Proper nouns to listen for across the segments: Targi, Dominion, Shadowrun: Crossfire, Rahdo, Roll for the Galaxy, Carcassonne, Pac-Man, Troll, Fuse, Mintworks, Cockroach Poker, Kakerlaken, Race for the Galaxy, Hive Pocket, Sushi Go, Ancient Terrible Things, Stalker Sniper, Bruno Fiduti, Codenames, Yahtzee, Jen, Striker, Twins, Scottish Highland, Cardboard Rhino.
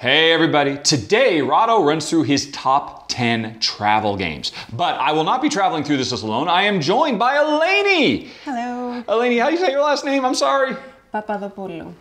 Hey everybody, today Rahdo runs through his top 10 travel games. But I will not be traveling through this list alone. I am joined by Eleni. Hello. Eleni, how do you say your last name? I'm sorry. Papadopoulo.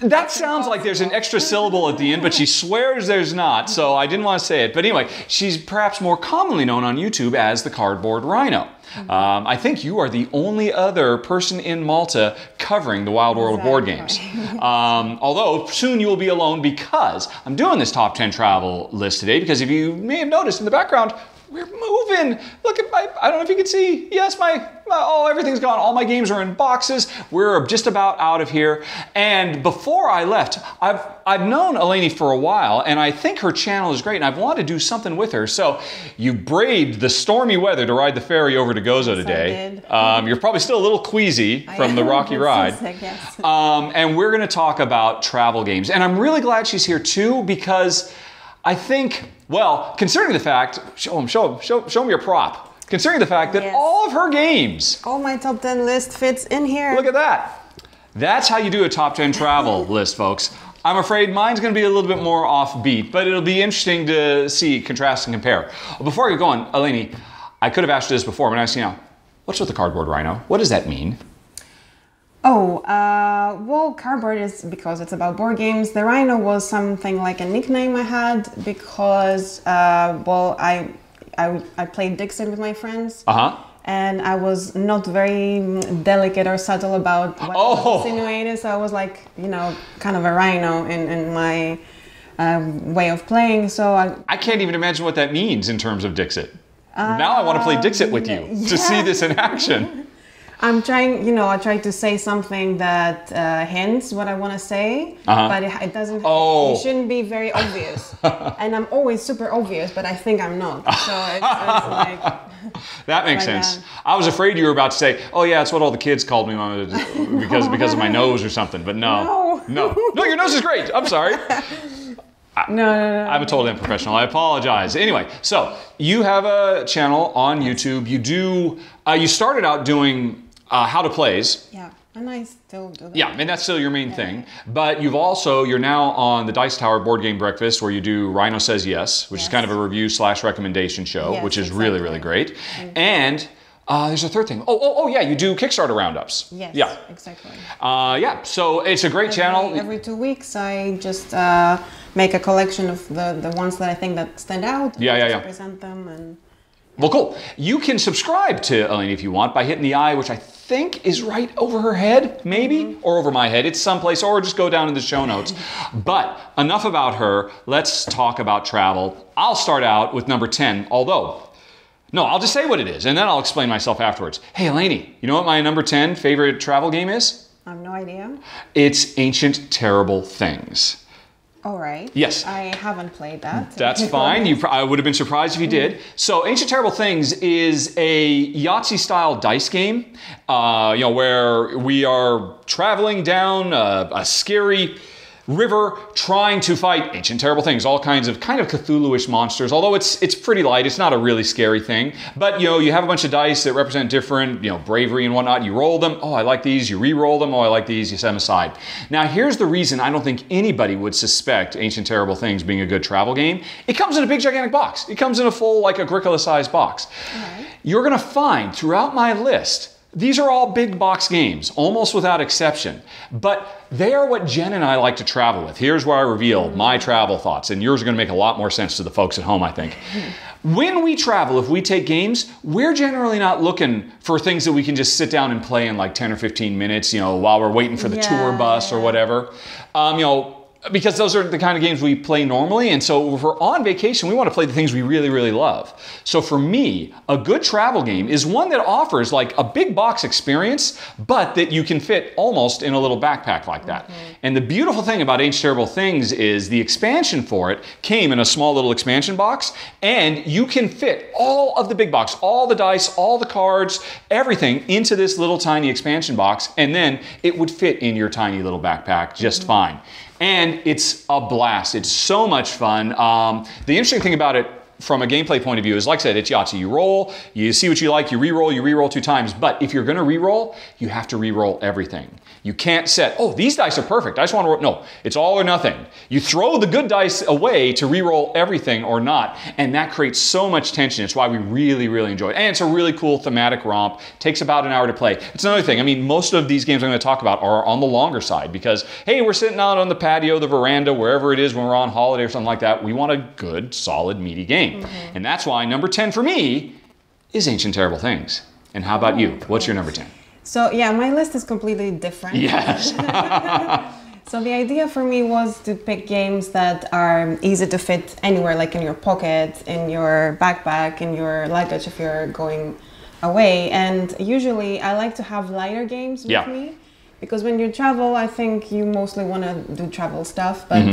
That sounds like there's an extra syllable at the end, but she swears there's not, so I didn't want to say it. But anyway, she's perhaps more commonly known on YouTube as the Cardboard Rhino. I think you are the only other person in Malta covering the Wild World board games. Although soon you will be alone because I'm doing this top 10 travel list today because if you may have noticed in the background, we're moving. Look at my, I don't know if you can see. Yes, everything's gone. All my games are in boxes. We're just about out of here. And before I left, I've known Eleni for a while and I think her channel is great and I've wanted to do something with her. So you braved the stormy weather to ride the ferry over to Gozo today. You're probably still a little queasy from the rocky ride. And we're gonna talk about travel games. And I'm really glad she's here too because I think, well, considering the fact, show me your prop. Considering the fact that all of her games. All my top 10 list fits in here. Look at that. That's how you do a top 10 travel list, folks. I'm afraid mine's gonna be a little bit more offbeat, but it'll be interesting to see, contrast and compare. Before I get going, Eleni, I could have asked you this before, but I'm asking you now, what's with the Cardboard Rhino? What does that mean? Oh, well, Cardboard is because it's about board games. The Rhino was something like a nickname I had because, well, I played Dixit with my friends. And I was not very delicate or subtle about what I insinuated, so I was like, you know, kind of a rhino in my way of playing, so I can't even imagine what that means in terms of Dixit. Now I want to play Dixit with you to see this in action. I'm trying, you know, I try to say something that hints what I want to say, but it doesn't, it shouldn't be very obvious. And I'm always super obvious, but I think I'm not. So it's like... That makes sense. I was afraid you were about to say, oh yeah, that's what all the kids called me because of my nose or something, but no. No. No, no, your nose is great. I'm sorry. No. I'm a total unprofessional. I apologize. Anyway, so you have a channel on YouTube. You do, you started out doing how to plays. Yeah, and I still do that. Yeah, and that's still your main thing. But you've also, you're now on the Dice Tower Board Game Breakfast where you do Rhino Says Yes, which is kind of a review/recommendation show, which is really, really great. And there's a third thing. Oh yeah, you do Kickstarter roundups. Yes, exactly. Yeah, so it's a great channel. Every 2 weeks I just make a collection of the ones that I think that stand out. Yeah. Present them and... Well, cool. You can subscribe to Eleni if you want by hitting the eye, which I think is right over her head, maybe, or over my head. It's someplace, or just go down in the show notes. But enough about her. Let's talk about travel. I'll start out with number 10, although, no, I'll just say what it is, and then I'll explain myself afterwards. Hey, Eleni, you know what my number 10 favorite travel game is? I have no idea. It's Ancient Terrible Things. All right. Yes. I haven't played that. That's fine. I would have been surprised if you did. So Ancient Terrible Things is a Yahtzee-style dice game, you know, where we are traveling down a scary river trying to fight ancient terrible things, all kinds of kind of Cthulhu-ish monsters, although it's pretty light. It's not a really scary thing, but you know, you have a bunch of dice that represent different, you know, bravery and whatnot. You roll them. Oh, I like these. You re-roll them. Oh, I like these. You set them aside. Now, here's the reason I don't think anybody would suspect Ancient Terrible Things being a good travel game. It comes in a big, gigantic box. It comes in a full, like, Agricola-sized box. You're going to find throughout my list, these are all big box games, almost without exception, but they are what Jen and I like to travel with. Here's where I reveal my travel thoughts, and yours are gonna make a lot more sense to the folks at home, I think. When we travel, if we take games, we're generally not looking for things that we can just sit down and play in like 10 or 15 minutes, you know, while we're waiting for the tour bus or whatever. You know, because those are the kind of games we play normally, and so if we're on vacation, we want to play the things we really, really love. So for me, a good travel game is one that offers like a big box experience, but that you can fit almost in a little backpack like that. And the beautiful thing about Ancient Terrible Things is the expansion for it came in a small little expansion box, and you can fit all of the big box, all the dice, all the cards, everything into this little tiny expansion box, and then it would fit in your tiny little backpack just fine. And it's a blast. It's so much fun. The interesting thing about it from a gameplay point of view is, like I said, it's Yahtzee. You roll, you see what you like, you re-roll two times. But if you're gonna re-roll, you have to re-roll everything. You can't set, oh, these dice are perfect, I just want to roll. No, it's all or nothing. You throw the good dice away to re-roll everything or not, and that creates so much tension. It's why we really, really enjoy it. And it's a really cool thematic romp. Takes about an hour to play. It's another thing. I mean, most of these games I'm going to talk about are on the longer side because, hey, we're sitting out on the patio, the veranda, wherever it is when we're on holiday or something like that. We want a good, solid, meaty game. Mm-hmm. And that's why number 10 for me is Ancient Terrible Things. And how about you? What's your number 10? So yeah, my list is completely different. Yes. So the idea for me was to pick games that are easy to fit anywhere, like in your pocket, in your backpack, in your luggage if you're going away. And usually I like to have lighter games with me, because when you travel, I think you mostly want to do travel stuff, but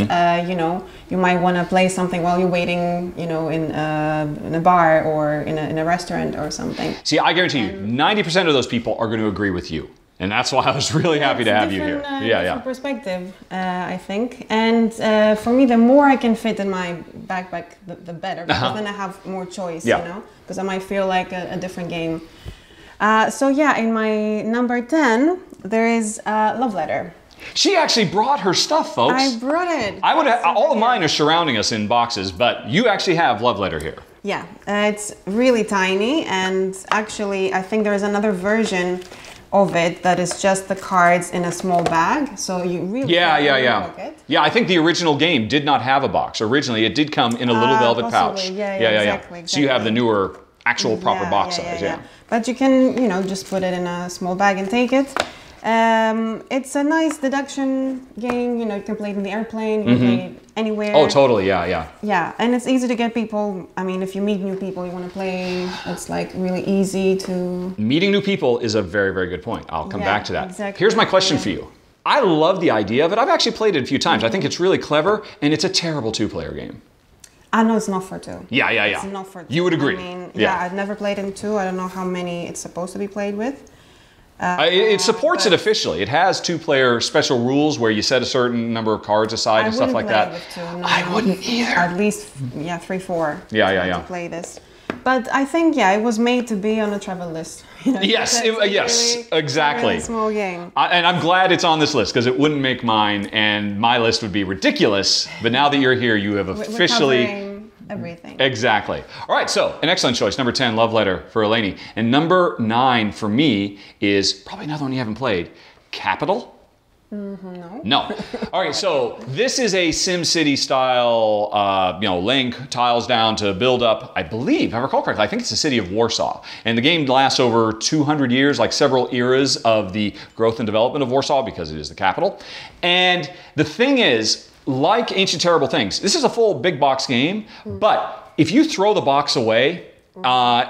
you know, you might want to play something while you're waiting, you know, in a bar or in a restaurant or something. See, I guarantee you, 90% of those people are going to agree with you, and that's why I was really happy to have you here. Different perspective, I think. And for me, the more I can fit in my backpack, the better, because then I have more choice, you know, because I might feel like a different game. So yeah, in my number 10, there is Love Letter. She actually brought her stuff, folks. I brought it. I would have, all of mine are surrounding us in boxes, but you actually have Love Letter here. Yeah, it's really tiny, and actually I think there is another version of it that is just the cards in a small bag, so you really pocket. Yeah, I think the original game did not have a box. Originally, it did come in a little velvet pouch. Yeah, exactly. So you have the newer, actual proper box size. Yeah. But you can, you know, just put it in a small bag and take it. It's a nice deduction game. You know, you can play it in the airplane, you can play it anywhere. Oh, totally. Yeah. Yeah, and it's easy to get people. I mean, if you meet new people you want to play, it's like really easy to... Meeting new people is a very, very good point. I'll come back to that. Exactly. Here's my question for you. I love the idea of it. I've actually played it a few times. I think it's really clever, and it's a terrible two-player game. I know it's not for two. Yeah. It's not for two. You would agree. I mean, yeah, I've never played in two. I don't know how many it's supposed to be played with. It supports it officially. It has two-player special rules where you set a certain number of cards aside and stuff like that. I wouldn't either. At least, yeah, 3, 4. To play this. But I think, yeah, it was made to be on a travel list. Yes, exactly. Really small game. And I'm glad it's on this list because it wouldn't make mine, and my list would be ridiculous. But now that you're here, you have officially... We're covering everything. Exactly. All right, so an excellent choice. Number 10, Love Letter for Eleni. And number 9 for me is probably another one you haven't played, Capital. No. All right, so this is a SimCity style, you know, laying tiles down to build up, I believe, if I recall correctly, I think it's the city of Warsaw. And the game lasts over 200 years, like several eras of the growth and development of Warsaw because it is the capital. And the thing is, like Ancient Terrible Things, this is a full big box game, but if you throw the box away,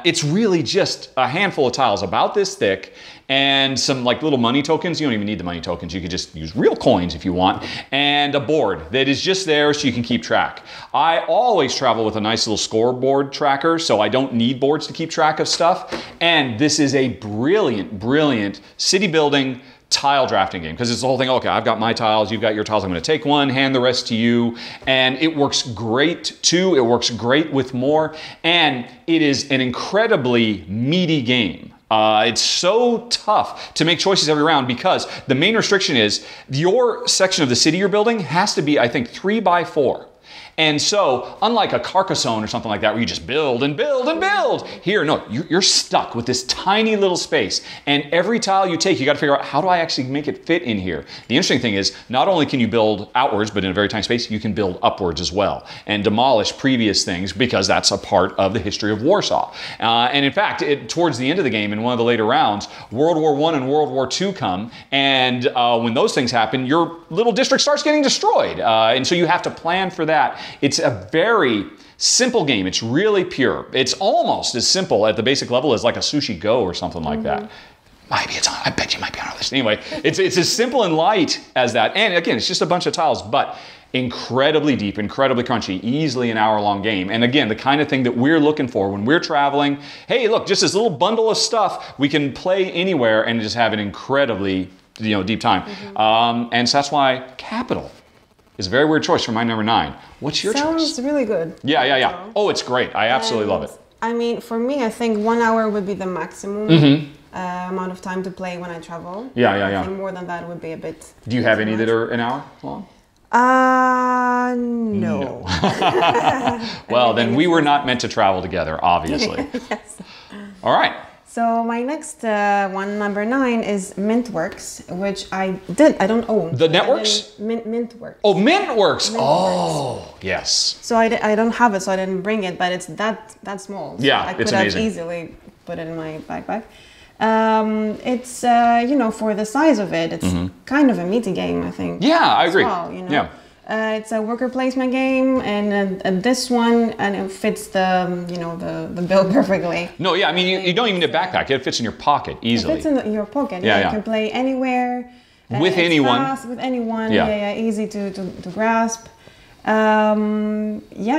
it's really just a handful of tiles about this thick and some like little money tokens. You don't even need the money tokens. You could just use real coins if you want, and a board that is just there so you can keep track. I always travel with a nice little scoreboard tracker, so I don't need boards to keep track of stuff. And this is a brilliant, brilliant city building tile drafting game, because it's the whole thing, okay, I've got my tiles, you've got your tiles, I'm gonna take one, hand the rest to you, and it works great too, it works great with more, and it is an incredibly meaty game. It's so tough to make choices every round because the main restriction is your section of the city you're building has to be, I think, 3 by 4. And so, unlike a Carcassonne or something like that, where you just build and build and build, here, no, you're stuck with this tiny little space. And every tile you take, you got to figure out, how do I actually make it fit in here? The interesting thing is, not only can you build outwards, but in a very tiny space, you can build upwards as well and demolish previous things, because that's a part of the history of Warsaw. And in fact, towards the end of the game, in one of the later rounds, World War I and World War II come, and when those things happen, your little district starts getting destroyed. And so you have to plan for that. It's a very simple game. It's really pure. It's almost as simple at the basic level as like a Sushi Go or something like that. Maybe it's on. I bet you might be on our list. Anyway, it's as simple and light as that. And again, it's just a bunch of tiles, but incredibly deep, incredibly crunchy, easily an hour-long game. And again, the kind of thing that we're looking for when we're traveling. Hey, look, just this little bundle of stuff we can play anywhere and just have an incredibly, you know, deep time. And so that's why Capital is a very weird choice for my number 9. What's your choice? Sounds really good. Yeah. Oh, it's great. I absolutely love it. I mean, for me, I think 1 hour would be the maximum. amount of time to play when I travel. Yeah. I think more than that would be a bit. Do you have any that are an hour long? No. Well, then we were not meant to travel together, obviously. Yes. All right. So my next one, number 9, is Mintworks, which I don't own. The networks? Mintworks. Oh, Mintworks. Oh, yes. So I don't have it, so I didn't bring it, but it's that small. So yeah, it's amazing. I could have easily put it in my backpack. It's, you know, for the size of it, it's kind of a meaty game, I think. Yeah, I agree. Well, you know? Yeah. It's a worker placement game, and this one, and it fits the, you know, the bill perfectly. No, yeah, I mean, you don't even need a backpack. It fits in your pocket easily. It fits in your pocket. Yeah, yeah. You can play anywhere. With anyone. Fast, with anyone. Yeah, yeah, yeah, easy to grasp. Yeah,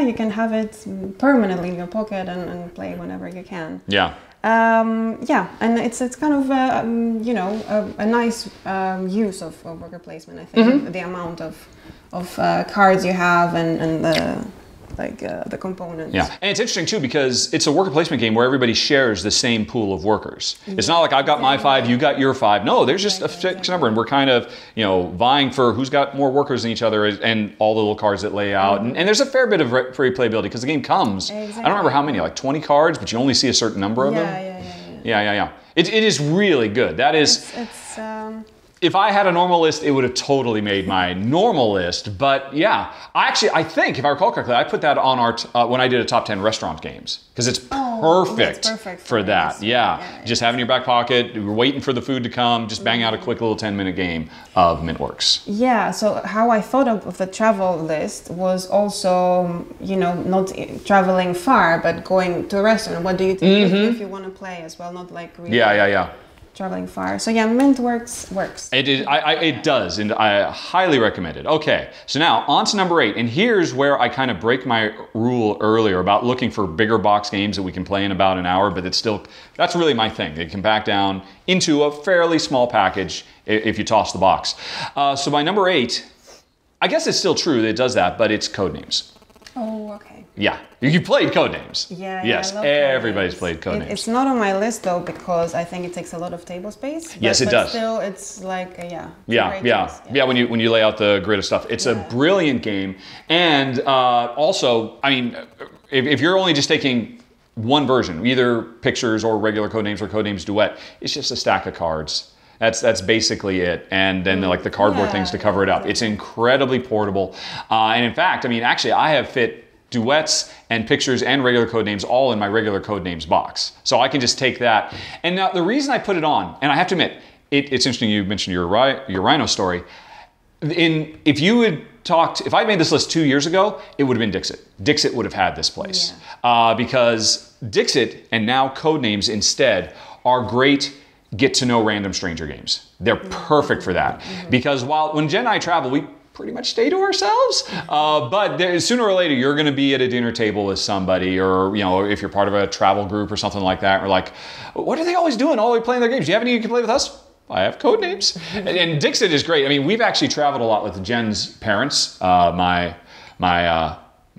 you can have it permanently in your pocket and play whenever you can. Yeah. Yeah, and it's kind of, you know, a nice use of worker placement, I think, the amount of cards you have and the components. Yeah, and it's interesting too because it's a worker placement game where everybody shares the same pool of workers. Yeah. It's not like I've got my 5, you got your 5. No, there's just a fixed number, and we're kind of, you know, vying for who's got more workers than each other, and all the little cards that lay out. And there's a fair bit of free playability because the game comes. Exactly. I don't remember how many, like 20 cards, but you only see a certain number of them. Yeah. It is really good. That is. If I had a normal list, it would have totally made my normal list. But yeah, I think, if I recall correctly, I put that on our, when I did a top 10 restaurant games. Because it's perfect for that. Yeah, just have in your back pocket, waiting for the food to come, just bang out a quick little 10-minute game of Mintworks. Yeah, so how I thought of the travel list was also, you know, not traveling far, but going to a restaurant. What do you think if you want to play as well? Not like really. Yeah. Traveling far. So yeah, Mintworks works. It does, and I highly recommend it. Okay, so now on to number 8, and here's where I kind of break my rule earlier about looking for bigger box games that we can play in about an hour, but that's really my thing. They can back down into a fairly small package if you toss the box. So my number 8, I guess it's still true that it does that, but it's Codenames. Oh, okay. Yeah, you played Codenames. Yeah, yes, I love everybody's played Codenames. It's not on my list though because I think it takes a lot of table space. Yes, it does. Still, it's like yeah. When you lay out the grid of stuff, it's a brilliant game. And also, I mean, if you're only just taking one version, either pictures or regular Codenames or Codenames Duet, it's just a stack of cards. That's basically it, and then like the cardboard things to cover it up. It's incredibly portable, and in fact, I mean, actually, I have fit duets and pictures and regular Codenames all in my regular Codenames box, so I can just take that. And now the reason I put it on, and I have to admit, it's interesting. You mentioned your rhino story. If you would. If I made this list 2 years ago, it would have been Dixit. Dixit would have had this place because Dixit and now Codenames instead are great. Get to know random stranger games. They're perfect for that because when Jen and I travel, we pretty much stay to ourselves. But sooner or later, you're going to be at a dinner table with somebody, or you know, if you're part of a travel group or something like that. We're like, what are they always doing? Always playing their games. Do you have any you can play with us? I have Codenames, and Dixit is great. I mean, we've actually traveled a lot with Jen's parents, my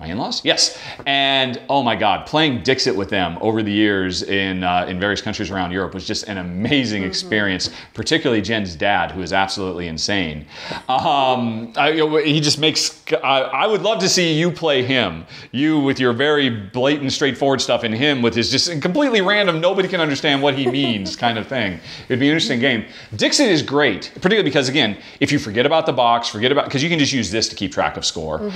in-laws? Yes. And oh my God, playing Dixit with them over the years in various countries around Europe was just an amazing experience, particularly Jen's dad, who is absolutely insane. He just makes, I would love to see you play him. You with your very blatant, straightforward stuff, and him with his just completely random, nobody can understand what he means kind of thing. It'd be an interesting game. Dixit is great, particularly because again, if you forget about the box, because you can just use this to keep track of score.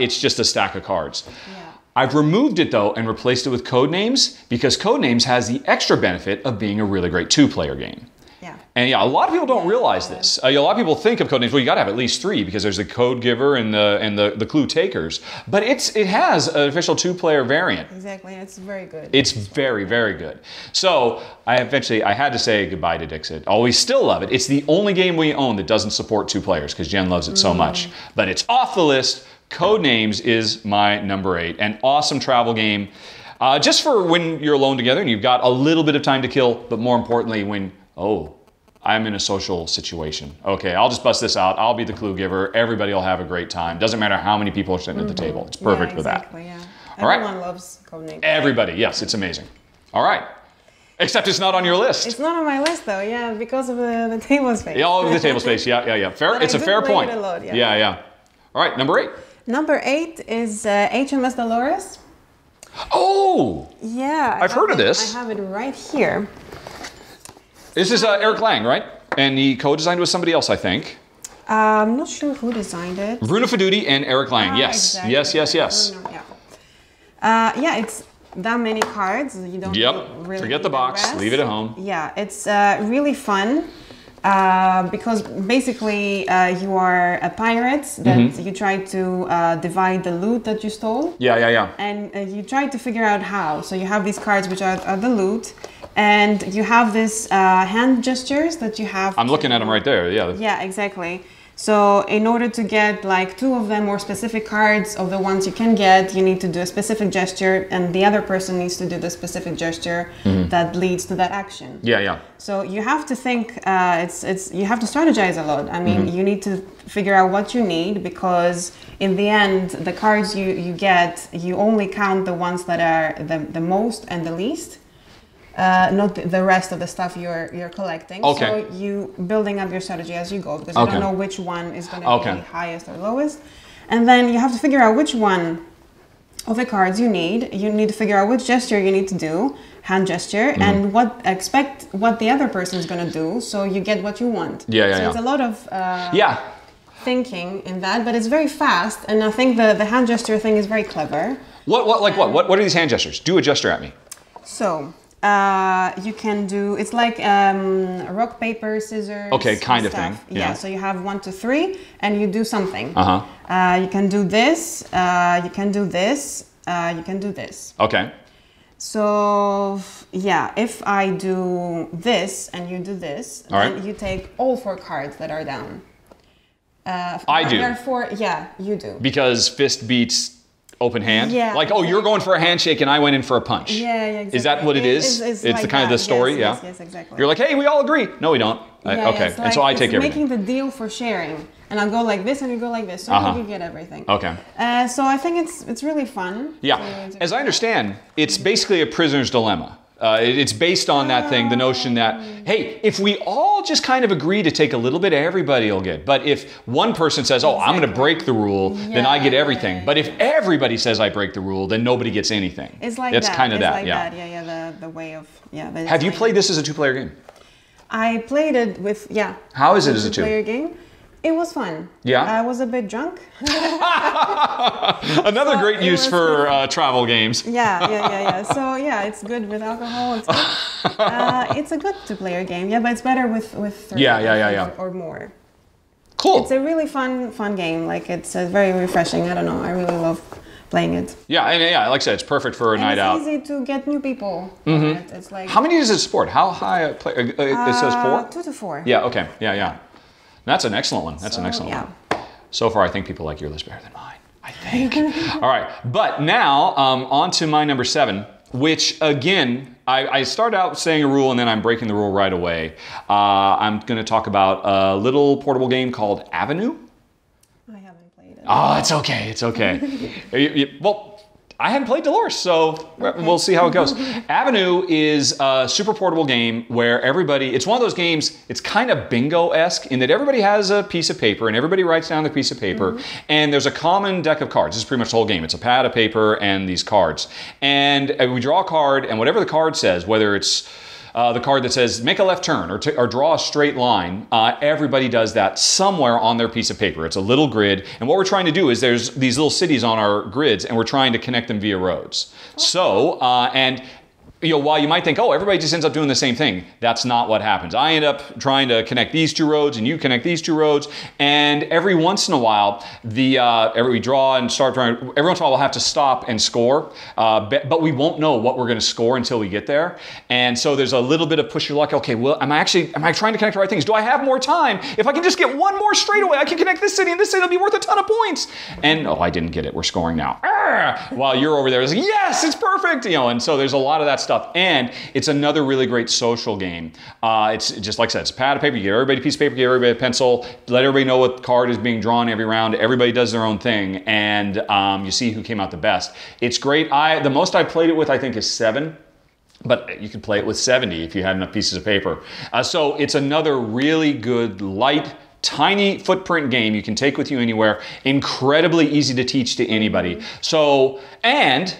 It's just a stack of cards. Yeah. I've removed it though and replaced it with Codenames because Codenames has the extra benefit of being a really great two-player game. Yeah. And yeah, a lot of people don't realize this. A lot of people think of Codenames, well, you got to have at least 3 because there's the code giver and the clue takers. But it has an official two-player variant. Exactly, and it's very good. It's very, very good. So I had to say goodbye to Dixit. Oh, we still love it. It's the only game we own that doesn't support two players because Jen loves it so much. But it's off the list. Codenames is my number 8. An awesome travel game just for when you're alone together and you've got a little bit of time to kill, but more importantly when, I'm in a social situation. Okay, I'll just bust this out. I'll be the clue giver. Everybody will have a great time. Doesn't matter how many people are sitting at the table. It's perfect for that. Everyone loves Codenames. Everybody, yes, it's amazing. All right. Except it's not on your list. It's not on my list though, yeah, because of the table space. Yeah, all of the table space, yeah. Fair. But it's a fair point. It a lot, yeah. All right, number 8. Number 8 is HMS Dolores. Oh! Yeah. I've heard of this. I have it right here. This is Eric Lang, right? And he co-designed with somebody else, I think. I'm not sure who designed it. Bruno Fiduti and Eric Lang, yes. Exactly. Yes. Bruno, yeah. Yeah, it's that many cards. You don't really forget the box, leave it at home. Yeah, it's really fun. Because basically you are a pirate that you try to divide the loot that you stole. Yeah. And you try to figure out how. So you have these cards which are the loot, and you have this hand gestures that you have. I'm looking at them right there. Yeah. Yeah, exactly. So in order to get like 2 of them or specific cards of the ones you can get, you need to do a specific gesture, and the other person needs to do the specific gesture that leads to that action. Yeah. So you have to think. It's you have to strategize a lot. I mean, you need to figure out what you need, because in the end, the cards you get, you only count the ones that are the most and the least. Not the rest of the stuff you're collecting. Okay. So you building up your strategy as you go, because you don't know which one is going to be highest or lowest. And then you have to figure out which one of the cards you need. You need to figure out which gesture you need to do, hand gesture, and what the other person is going to do, so you get what you want. So it's a lot of thinking in that, but it's very fast, and I think the hand gesture thing is very clever. What are these hand gestures? Do a gesture at me. So you can do, it's like rock, paper, scissors. Okay, kind of thing. Yeah, so you have 1, 2, 3, and you do something. You can do this, you can do this, you can do this. Okay. So, yeah, if I do this and you do this, then you take all 4 cards that are down. I do. Therefore, yeah, you do. Because fist beats open hand? Yeah. Like, oh, you're going for a handshake and I went in for a punch. Yeah, exactly. Is that what it is? It's like the kind of the story? Yes, exactly. You're like, hey, we all agree. No, we don't. Okay, like, and so I take everything. It's making the deal for sharing. And I'll go like this and you go like this. So you get everything. Okay. So I think it's really fun. Yeah. So as I understand, it's basically a prisoner's dilemma. It's based on that thing, the notion that, hey, if we all just kind of agree to take a little bit, everybody will get. But if one person says, oh, I'm going to break the rule, then I get everything. But if everybody says I break the rule, then nobody gets anything. It's like that. It's kind of that, yeah. The way of, Have you played this as a 2-player game? I played it with, How is it as a 2-player game? It was fun. Yeah. I was a bit drunk. Another great use for travel games. Yeah. So yeah, it's good with alcohol. It's good. It's a good 2-player game. Yeah, but it's better with 3 or more. Cool. It's a really fun game. Like it's very refreshing. I don't know. I really love playing it. Yeah, and like I said, it's perfect for a night out. It's easy to get new people. It's like, how many does it support? How high? It says 4. 2 to 4. Yeah. Okay. Yeah. That's an excellent one. That's an excellent one. So far, I think people like your list better than mine. I think. All right. But now, on to my number 7, which, again, I start out saying a rule, and then I'm breaking the rule right away. I'm going to talk about a little portable game called Avenue. I haven't played it. Oh, it's okay. It's okay. I hadn't played Dolores, so we'll see how it goes. Avenue is a super portable game where everybody, it's one of those games, it's kind of bingo-esque in that everybody has a piece of paper and everybody writes down the piece of paper, and there's a common deck of cards. This is pretty much the whole game. It's a pad of paper and these cards. And we draw a card, and whatever the card says, whether it's the card that says make a left turn or draw a straight line, everybody does that somewhere on their piece of paper. It's a little grid, and what we're trying to do is there's these little cities on our grids, and we're trying to connect them via roads. So, and while you might think, oh, everybody just ends up doing the same thing, that's not what happens. I end up trying to connect these 2 roads, and you connect these 2 roads, and every once in a while, every once in a while we'll have to stop and score, but we won't know what we're going to score until we get there. And so there's a little bit of push your luck. Okay, well, am I trying to connect the right things? Do I have more time? If I can just get 1 more straightaway, I can connect this city and this city. It'll be worth a ton of points. And oh, I didn't get it. We're scoring now. While you're over there, it's like, yes, it's perfect. And so there's a lot of that stuff. And it's another really great social game. It's just like I said, it's a pad of paper. You get everybody a piece of paper, you get everybody a pencil, let everybody know what card is being drawn every round. Everybody does their own thing, and you see who came out the best. It's great. The most I played it with, I think, is 7. But you could play it with 70 if you had enough pieces of paper. So it's another really good, light, tiny footprint game you can take with you anywhere. Incredibly easy to teach to anybody. So, and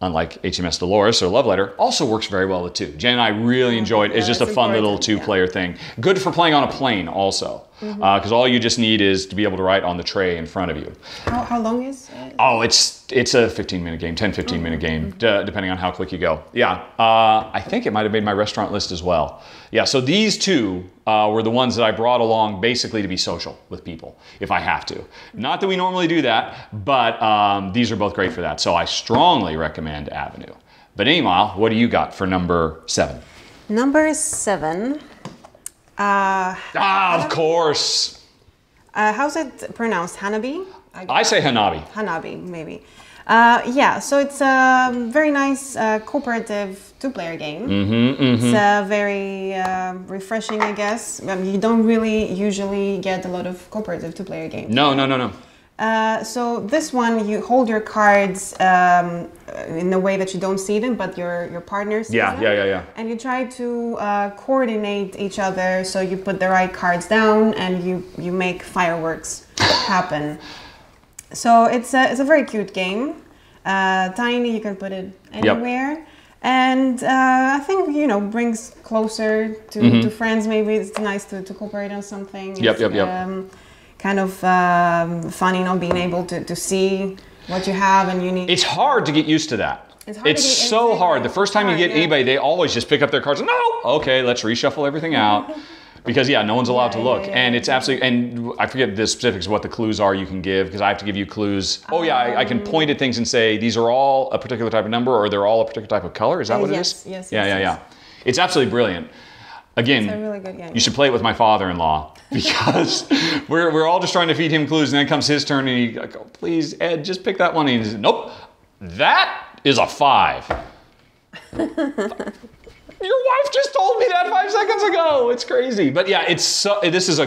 unlike HMS Dolores or Love Letter, also works very well with two. Jen and I really enjoyed it. It's just a fun little two-player thing. Good for playing on a plane also. Because all you just need is to be able to write on the tray in front of you. How long is it? Oh, it's a 15-minute game, 10-15 minute game, depending on how quick you go. Yeah, I think it might have made my restaurant list as well. Yeah, so these two were the ones that I brought along basically to be social with people, if I have to. Not that we normally do that, but these are both great for that. So I strongly recommend Avenue. But meanwhile, what do you got for number 7? Number 7. Of course. How's it pronounced? Hanabi? I say Hanabi. Hanabi, maybe. Yeah, so it's a very nice cooperative two-player game. It's very refreshing, I guess. You don't really usually get a lot of cooperative two-player games. No. So this one, you hold your cards in a way that you don't see them, but your partner sees them. Yeah. And you try to coordinate each other, so you put the right cards down and you make fireworks happen. So it's a very cute game. Tiny, you can put it anywhere. Yep. And I think, you know, brings closer to friends. Maybe it's nice to cooperate on something. Yep. Kind of funny not being able to see what you have and you need. It's hard to get used to that. It's so hard. The first time you get anybody, they always just pick up their cards and okay, let's reshuffle everything out. Because no one's allowed to look. And it's absolutely, and I forget the specifics of what the clues are you can give, because I have to give you clues. I can point at things and say, these are all a particular type of number, or they're all a particular type of color. Is that what it is? Yes. It's absolutely brilliant. Again, a really good game. You should play it with my father-in-law, because we're all just trying to feed him clues, and then comes his turn and he's like, oh, please, Ed, just pick that one. And he's like, nope, that is a 5. Your wife just told me that 5 seconds ago. It's crazy. But yeah, this is a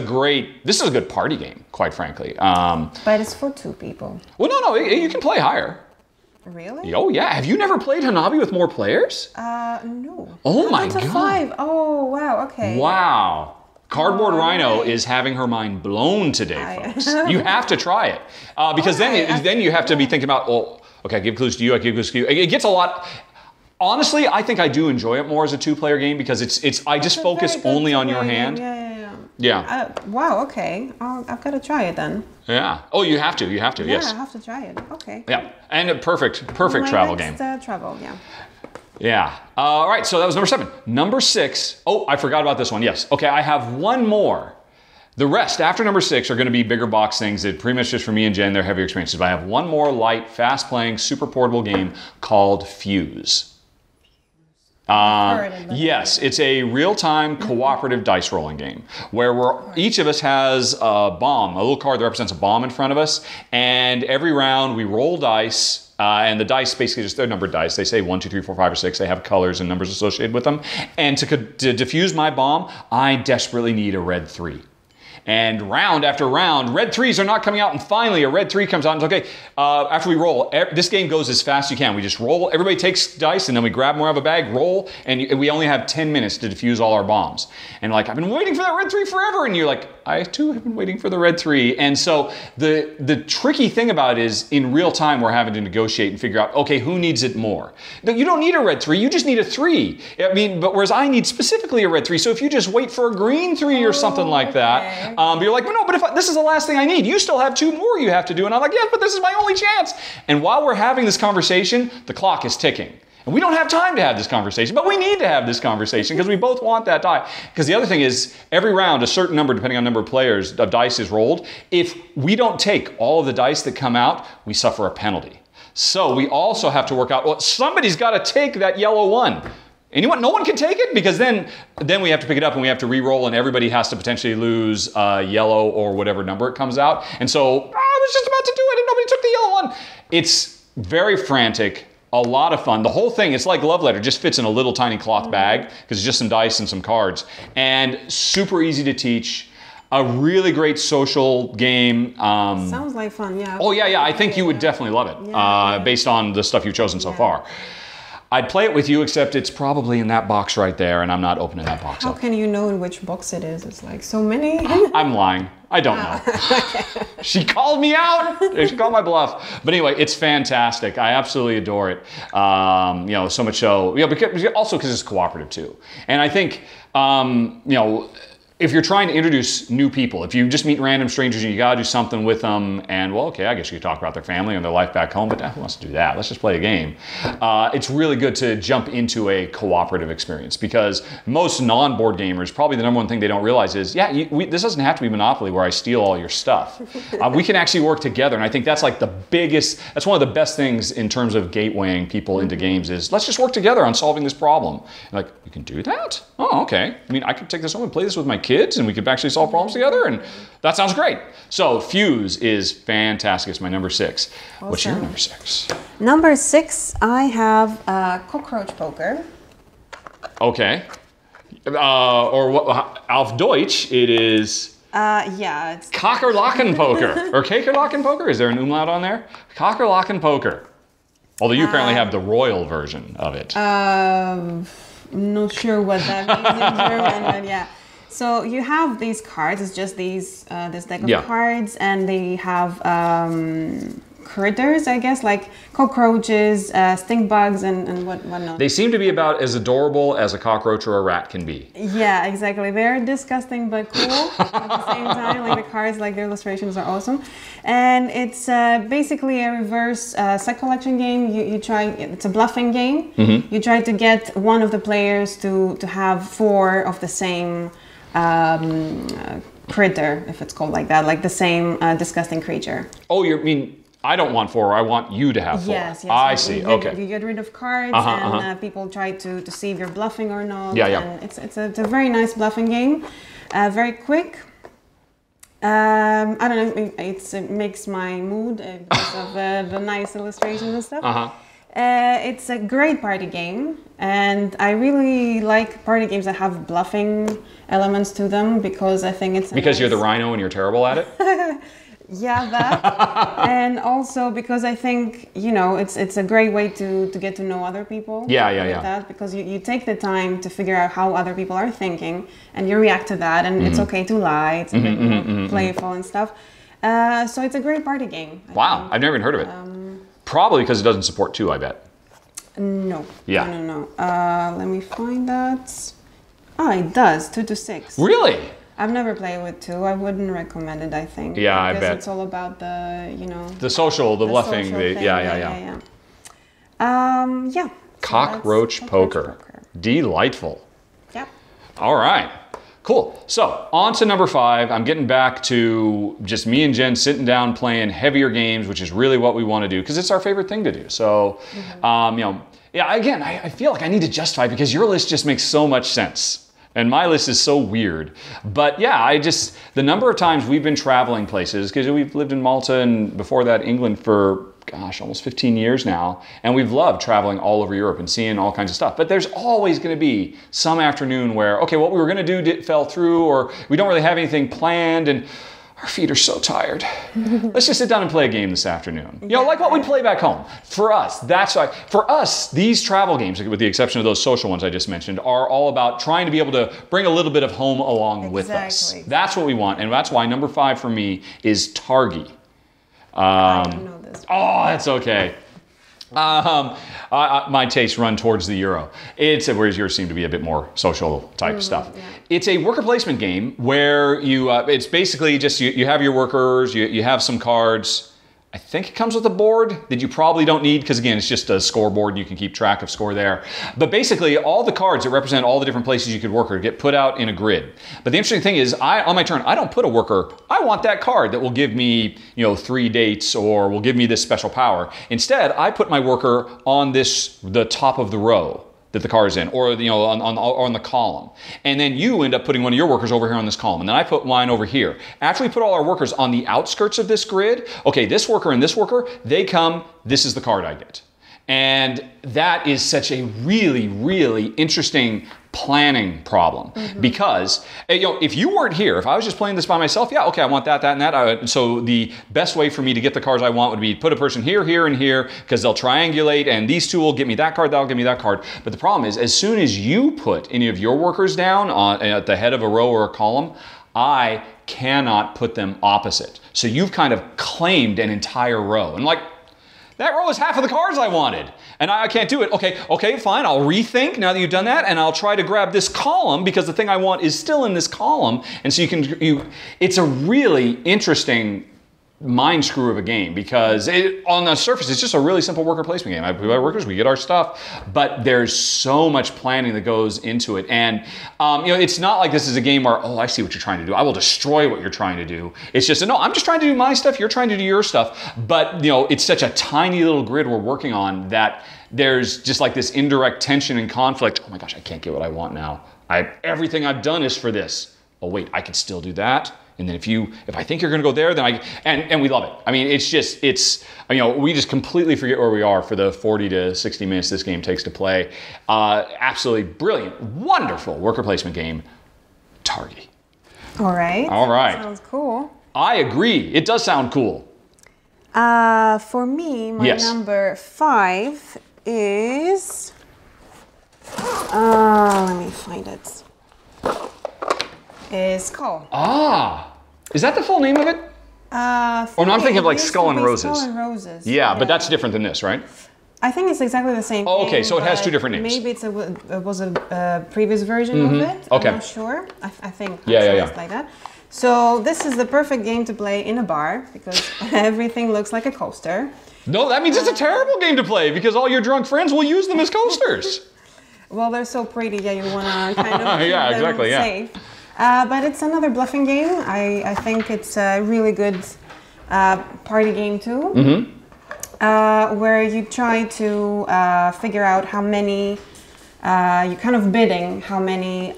good party game, quite frankly. But it's for two people. Well, no, you can play higher. Really? Oh yeah. Have you never played Hanabi with more players? No. Oh my god. Up to 5. Oh wow. Okay. Wow. Cardboard Rhino is having her mind blown today, folks. You have to try it because then you have to be thinking about, oh, okay, I give clues to you. I give clues to you. It gets a lot. Honestly, I think I do enjoy it more as a two-player game because I just focus only on your hand. Yeah. Wow. Okay. I've got to try it then. Yeah. Oh, you have to. You have to. Yeah, yes. I have to try it. Okay. Yeah. And a perfect travel game. Travel. Yeah. Yeah. All right. So that was number 7. Number 6. Oh, I forgot about this one. Yes. Okay. I have one more. The rest after number 6 are going to be bigger box things that pretty much just for me and Jen. They're heavier experiences. But I have one more light, fast-playing, super portable game called Fuse. Yes, it's a real-time cooperative dice rolling game where each of us has a bomb, a little card that represents a bomb in front of us, and every round we roll dice, and the dice basically just, they're numbered dice. They say 1, 2, 3, 4, 5, or 6. They have colors and numbers associated with them. And to defuse my bomb, I desperately need a red 3. And round after round, red 3s are not coming out, and finally a red 3 comes out and it's okay. After we roll, this game goes as fast as you can. We just roll, everybody takes dice, and then we grab more out of a bag, roll, and we only have 10 minutes to defuse all our bombs. And like, I've been waiting for that red 3 forever, and you're like, I too have been waiting for the red 3. And so the tricky thing about it is, in real time, we're having to negotiate and figure out, okay, who needs it more? You don't need a red 3, you just need a 3. I mean, but whereas I need specifically a red 3, so if you just wait for a green 3 or something like that, but you're like, well, no, but if this is the last thing I need, you still have 2 more you have to do. And I'm like, yes, but this is my only chance. And while we're having this conversation, the clock is ticking. And we don't have time to have this conversation, but we need to have this conversation because we both want that die. Because the other thing is, every round, a certain number, depending on number of players, of dice is rolled. If we don't take all of the dice that come out, we suffer a penalty. So we also have to work out, well, somebody's got to take that yellow 1. Anyone? No one can take it? Because then we have to pick it up and we have to re-roll and everybody has to potentially lose yellow or whatever number it comes out. And so, I was just about to do it and nobody took the yellow 1. It's very frantic, a lot of fun. The whole thing, it's like Love Letter, just fits in a little tiny cloth bag because it's just some dice and some cards. And super easy to teach. A really great social game. Sounds like fun, yeah. Oh yeah, I think you would definitely love it based on the stuff you've chosen so far. I'd play it with you, except it's probably in that box right there, and I'm not opening that box up. How can you know in which box it is? It's like so many. I'm lying. I don't know. She called me out. She called my bluff. But anyway, it's fantastic. I absolutely adore it. You know, so much so. You know, because, also because it's cooperative too. And I think, you know, if you're trying to introduce new people, if you just meet random strangers and you gotta do something with them, and well, okay, I guess you could talk about their family and their life back home, but who wants to do that? Let's just play a game. It's really good to jump into a cooperative experience, because most non-board gamers, probably the number one thing they don't realize is, yeah, this doesn't have to be Monopoly where I steal all your stuff. We can actually work together, and I think that's like the biggest, that's one of the best things in terms of gatewaying people into games is, let's just work together on solving this problem. And like, you can do that? Oh, okay. I mean, I could take this home and play this with my kids, and we could actually solve problems together, and that sounds great. So Fuse is fantastic. It's my number 6. Awesome. What's your number 6? Number 6, I have Cockroach Poker. Okay. Or what, auf Deutsch, it is... yeah, it's... Kakerlaken Poker, or Kakerlaken Poker? Is there an umlaut on there? Kakerlaken Poker. Although you apparently have the royal version of it. Not sure what that means in German, but yeah. So you have these cards, it's just these, this deck of cards, and they have critters, I guess, like cockroaches, stink bugs, and whatnot. They seem to be about as adorable as a cockroach or a rat can be. Yeah, exactly. They're disgusting but cool at the same time. Like the cards, like their illustrations are awesome. And it's basically a reverse side collection game. You try, it's a bluffing game. Mm-hmm. You try to get one of the players to have 4 of the same critter, if it's called like that, like the same disgusting creature. Oh, you mean... I don't want 4, I want you to have 4. Yes, yes. I see, okay. You get rid of cards and people try to see if you're bluffing or not. Yeah, yeah. And it's a very nice bluffing game, very quick. I don't know, it makes my mood because of the nice illustrations and stuff. It's a great party game, and I really like party games that have bluffing elements to them, because I think it's... Because you're the rhino and you're terrible at it? Yeah, that, and also because I think, you know, it's a great way to get to know other people. Yeah, yeah, yeah. That, because you take the time to figure out how other people are thinking, and you react to that, and it's okay to lie, it's a bit playful and stuff. So it's a great party game. I think. I've never even heard of it. Probably because it doesn't support 2, I bet. No. Yeah. No, no, no. Let me find that. Oh, it does, 2 to 6. Really? I've never played with 2. I wouldn't recommend it, I think. Yeah, I bet. Because it's all about the, you know... The social, the bluffing, social thing. Yeah. Yeah. Cockroach poker. Delightful. Yeah. All right. Cool. So, on to number 5. I'm getting back to just me and Jen sitting down playing heavier games, which is really what we want to do, because it's our favorite thing to do. So, you know, yeah, again, I feel like I need to justify, because your list just makes so much sense. And my list is so weird. But yeah, I just, the number of times we've been traveling places, because we've lived in Malta and before that England for, gosh, almost 15 years now. And we've loved traveling all over Europe and seeing all kinds of stuff. But there's always gonna be some afternoon where, okay, what we were gonna do fell through, or we don't really have anything planned, and our feet are so tired. Let's just sit down and play a game this afternoon. You know, like what we play back home. For us, that's why, for us, these travel games, with the exception of those social ones I just mentioned, are all about trying to be able to bring a little bit of home along with us. That's what we want, and that's why number 5 for me is Targi. I don't know this. Oh, that's okay. My tastes run towards the euro. Whereas yours seem to be a bit more social type stuff. Yeah. It's a worker placement game where you, it's basically just, you have your workers, you have some cards. I think it comes with a board that you probably don't need, because again, it's just a scoreboard and you can keep track of score there. But basically, all the cards that represent all the different places you could worker get put out in a grid. But the interesting thing is, on my turn, I don't put a worker. I want that card that will give me, you know, 3 dates or will give me this special power. Instead, I put my worker on the top of the row that the card is in, or you know, on the column. And then you end up putting one of your workers over here on this column, and then I put mine over here. After we put all our workers on the outskirts of this grid, okay, this worker and this worker, they come, this is the card I get. And that is such a really, really interesting planning problem. Mm-hmm. Because you know, if you weren't here, if I was just playing this by myself, yeah, okay, I want that, that, and that. So the best way for me to get the cards I want would be put a person here, here, and here, because they'll triangulate, and these two will get me that card, that'll give me that card. But the problem is, as soon as you put any of your workers down on, at the head of a row or a column, I cannot put them opposite. So you've kind of claimed an entire row. And like, that row is half of the cards I wanted, and I can't do it. Okay, okay, fine, I'll rethink now that you've done that, and I'll try to grab this column because the thing I want is still in this column. And so you can, it's a really interesting mind screw of a game because it, on the surface, it's just a really simple worker placement game. I buy workers, we get our stuff, but there's so much planning that goes into it. And you know, it's not like this is a game where, oh, I see what you're trying to do, I will destroy what you're trying to do. It's just, no, I'm just trying to do my stuff, you're trying to do your stuff. But you know, it's such a tiny little grid we're working on that there's just like this indirect tension and conflict. Oh my gosh, I can't get what I want now. Everything I've done is for this. Oh wait, I can still do that. And then if I think you're going to go there, then and we love it. I mean, it's just, you know, we just completely forget where we are for the 40 to 60 minutes this game takes to play. Absolutely brilliant, wonderful worker placement game, Targi. All right. All right. That sounds cool. I agree. It does sound cool. For me, my number 5 is, let me find it. Is Skull. Ah. Is that the full name of it? Or no, I'm thinking of like Skull and Roses. Skull and Roses. Yeah, but that's different than this, right? I think it's exactly the same thing. Okay, so it has two different names. Maybe it's it was a previous version of it. Okay. I'm not sure. I think it's like that. So this is the perfect game to play in a bar because everything looks like a coaster. No, that means it's a terrible game to play because all your drunk friends will use them as coasters. Well, they're so pretty. Yeah, you want to kind of keep them safe. But it's another bluffing game. I think it's a really good party game too, where you try to figure out how many, you're kind of bidding how many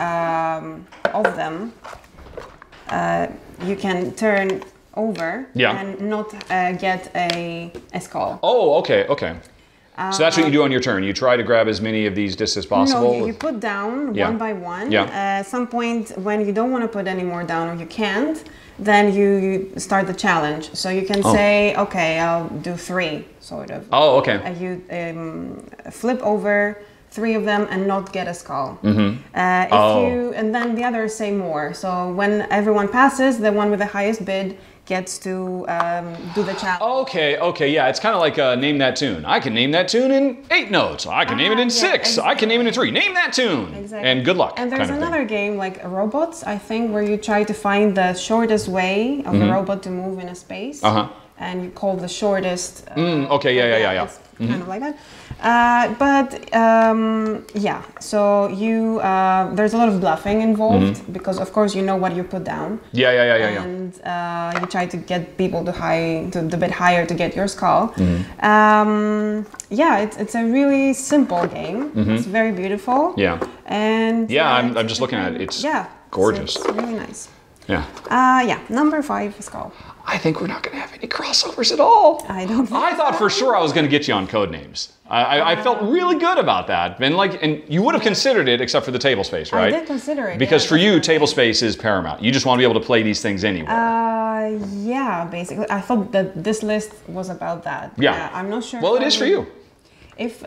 of them you can turn over and not get a skull. Oh, okay, okay. So that's what you do on your turn. You try to grab as many of these discs as possible. No, you put down one by one. Yeah. At some point when you don't want to put any more down or you can't, then you start the challenge. So you can say, okay, I'll do 3, sort of. Oh, okay. You flip over 3 of them and not get a skull. And then the others say more. So when everyone passes, the one with the highest bid gets to do the challenge. Okay, okay, yeah, it's kind of like name that tune. I can name that tune in 8 notes. I can name it in 6. Exactly. I can name it in 3. Name that tune. Exactly. And good luck. And there's another game like Robots, I think, where you try to find the shortest way of a robot to move in a space. And you call the shortest. Okay, yeah. It's kind of like that. So you there's a lot of bluffing involved because of course you know what you put down. And you try to get people to bid higher to get your skull. It's a really simple game. It's very beautiful. I'm just looking at it. It's gorgeous. It's really nice. Number 5 is Skull. I think we're not going to have any crossovers at all. I don't think I thought for sure I was going to get you on Codenames. I felt really good about that. And you would have considered it except for the table space, right? I did consider it. Because for you, table space is paramount. You just want to be able to play these things anywhere. Basically. I thought that this list was about that. I'm not sure. Well, it is for you. If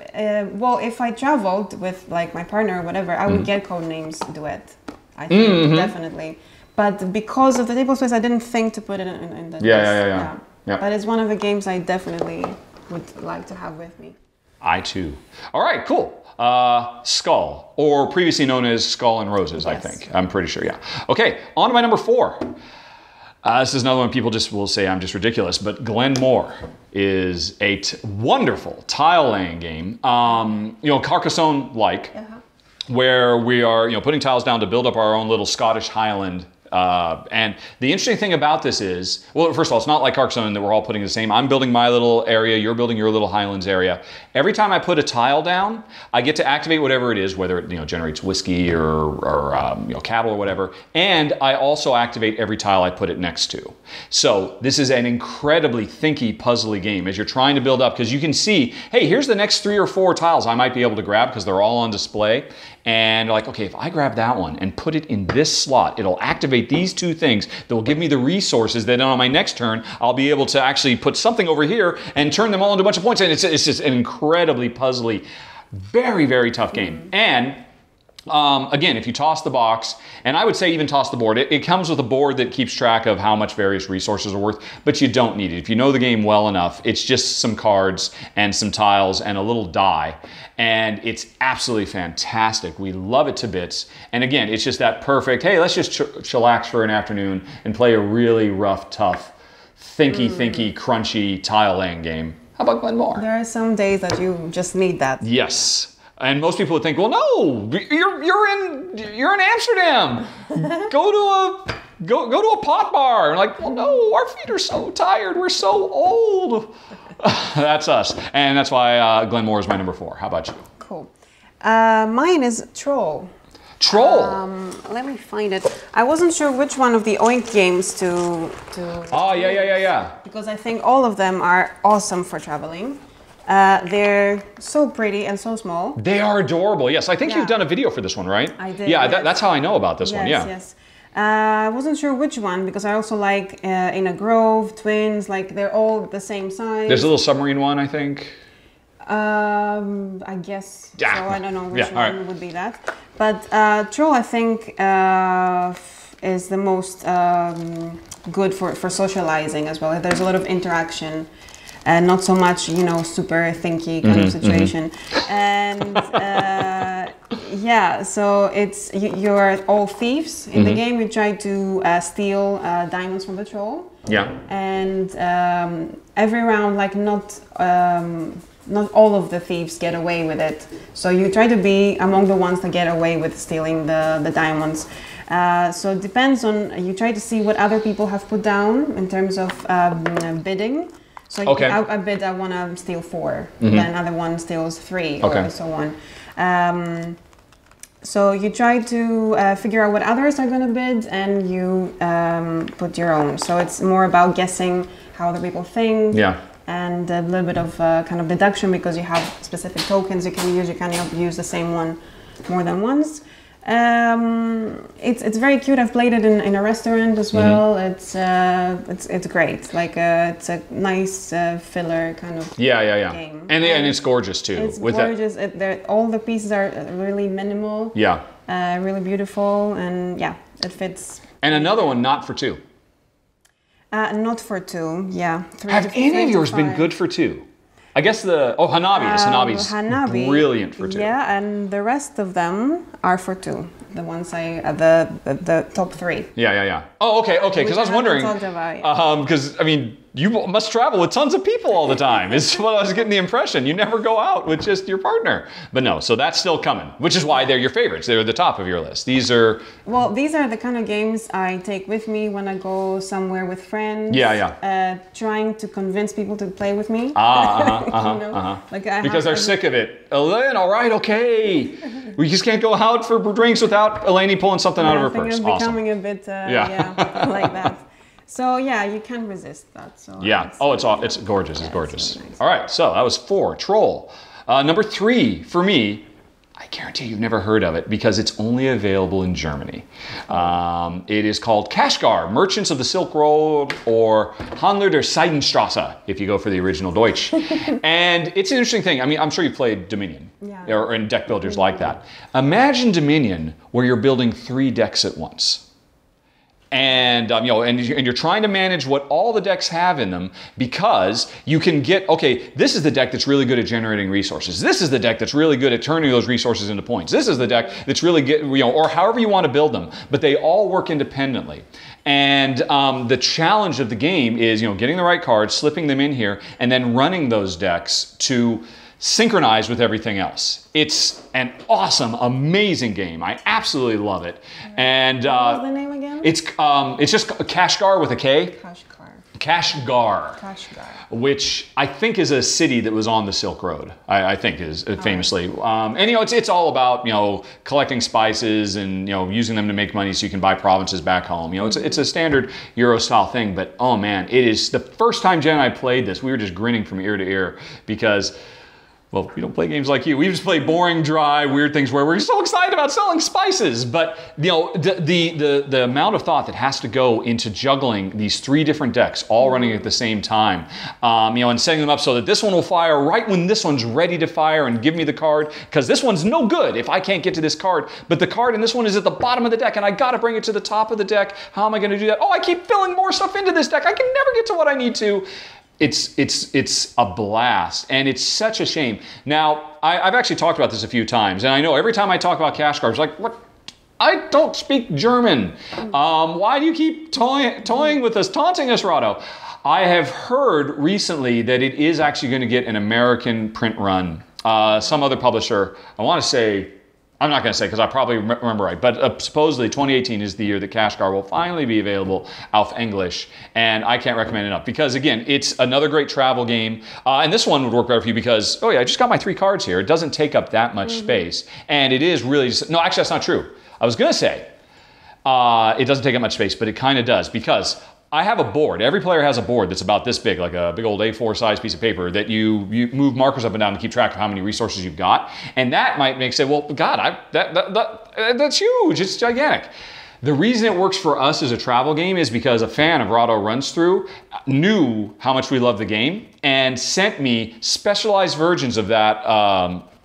I traveled with like my partner or whatever, I would get Codenames Duet. I think definitely. But because of the table space, I didn't think to put it in the list. But it's one of the games I definitely would like to have with me. I too. All right, cool. Skull, or previously known as Skull and Roses, I think. I'm pretty sure, Okay, on to my number 4. This is another one people just will say I'm just ridiculous, but Glenmore is a wonderful tile-laying game. Carcassonne-like, where we are putting tiles down to build up our own little Scottish Highland And the interesting thing about this is, well, first of all, it's not like Carcassonne that we're all putting the same. I'm building my little area, you're building your little Highlands area. Every time I put a tile down, I get to activate whatever it is, whether it generates whiskey or cattle or whatever. And I also activate every tile I put it next to. So this is an incredibly thinky, puzzly game as you're trying to build up, because you can see, hey, here's the next 3 or 4 tiles I might be able to grab because they're all on display. And like, okay, if I grab that one and put it in this slot, it'll activate these 2 things that will give me the resources that on my next turn, I'll be able to actually put something over here and turn them all into a bunch of points. And it's just an incredibly puzzly, very, very tough game. Mm-hmm. And again, if you toss the box, and I would say even toss the board, it comes with a board that keeps track of how much various resources are worth, but you don't need it. If you know the game well enough, it's just some cards and some tiles and a little die, and it's absolutely fantastic. We love it to bits. And again, it's just that perfect, hey, let's just chillax for an afternoon and play a really rough, tough, thinky, crunchy tile laying game. How about Glenmore? There are some days that you just need that. Yes. And most people would think, well, no, you're in Amsterdam. Go to a pot bar. And like, well, no, our feet are so tired. We're so old. That's us, and that's why Glenmore is my number 4. How about you? Cool. Mine is Troll. Troll. Let me find it. I wasn't sure which one of the Oink games to. Oh yeah. Because I think all of them are awesome for traveling. They're so pretty and so small. They are adorable. Yes, I think you've done a video for this one, right? I did. Yeah, yes. That's how I know about this one. Yeah. Yes. I wasn't sure which one because I also like In a Grove, Twins. Like they're all the same size. There's a little submarine one, I think. I guess. Yeah. So I don't know which one would be that. But Troll, I think, is the most good for socializing as well. There's a lot of interaction. And not so much, super thinky kind of situation. And yeah, so it's, you're all thieves. In the game, you try to steal diamonds from the troll. Yeah. And every round, like not all of the thieves get away with it. So you try to be among the ones that get away with stealing the diamonds. So it depends on, you try to see what other people have put down in terms of bidding. So I bid I want to steal 4, then another one steals 3, or so on. So you try to figure out what others are going to bid, and you put your own. So it's more about guessing how other people think, and a little bit of kind of deduction because you have specific tokens you can use. You can use the same one more than once. It's very cute. I've played it in a restaurant as well. It's great. Like it's a nice filler kind of game. And it's gorgeous too. It's gorgeous. All the pieces are really minimal. Yeah. Really beautiful, and it fits. And another one not for 2. Not for 2. Yeah. 3. Have any of yours been good for 2? I guess Hanabi is brilliant for 2. Yeah, and the rest of them are for 2. The ones the top 3. Yeah. Oh, okay. Because I was wondering. Because I mean, you must travel with tons of people all the time. Is what I was getting the impression. You never go out with just your partner. But no, so that's still coming, which is why they're your favorites. They're the top of your list. These are. Well, these are the kind of games I take with me when I go somewhere with friends. Yeah. Trying to convince people to play with me. Because they're sick of it. Eleni, all right, okay. We just can't go out for drinks without Eleni pulling something out of her purse. I think it's becoming a bit like that. So yeah, you can resist that. So yeah. Oh, it's gorgeous. It's gorgeous. So nice. All right. So that was 4. Troll. Number 3 for me. I guarantee you've never heard of it because it's only available in Germany. It is called Kashgar: Merchants of the Silk Road, or Handler der Seidenstrasse, if you go for the original Deutsch. And it's an interesting thing. I mean, I'm sure you've played Dominion, or in deck builders like that. Imagine Dominion where you're building 3 decks at once. And you're trying to manage what all the decks have in them, because you can get, okay, this is the deck that's really good at generating resources. This is the deck that's really good at turning those resources into points. This is the deck that's really good, or however you want to build them, but they all work independently. And the challenge of the game is, getting the right cards, slipping them in here, and then running those decks to synchronized with everything else. It's an awesome, amazing game. I absolutely love it. And what was the name again? It's just Kashgar with a K. Kashgar, which I think is a city that was on the Silk Road. I think is famously, and it's all about collecting spices and using them to make money so you can buy provinces back home. It's a standard Euro style thing, but oh man, it is the first time Jen and I played this. We were just grinning from ear to ear because. Well, we don't play games like you. We just play boring, dry, weird things where we're so excited about selling spices. But the amount of thought that has to go into juggling these three different decks all running at the same time, and setting them up so that this one will fire right when this one's ready to fire and give me the card because this one's no good if I can't get to this card. But the card in this one is at the bottom of the deck and I got to bring it to the top of the deck. How am I going to do that? Oh, I keep filling more stuff into this deck. I can never get to what I need to. It's a blast, and it's such a shame. Now, I've actually talked about this a few times, and I know every time I talk about Kashgar, it's like, what? I don't speak German. Why do you keep toying with us, taunting us, Rahdo? I have heard recently that it is actually going to get an American print run. Some other publisher, I want to say, I'm not going to say because I probably remember right, but supposedly 2018 is the year that Kashgar will finally be available auf English, and I can't recommend it enough because, again, it's another great travel game, and this one would work better for you because, oh yeah, I just got my three cards here. It doesn't take up that much space, and it is really just, no, actually, that's not true. I was going to say it doesn't take up much space, but it kind of does because I have a board. Every player has a board that's about this big, like a big old A4 size piece of paper that you move markers up and down to keep track of how many resources you've got. And that might make say, well, God, that's huge. It's gigantic. The reason it works for us as a travel game is because a fan of Rahdo Runs Through knew how much we love the game and sent me specialized versions of that,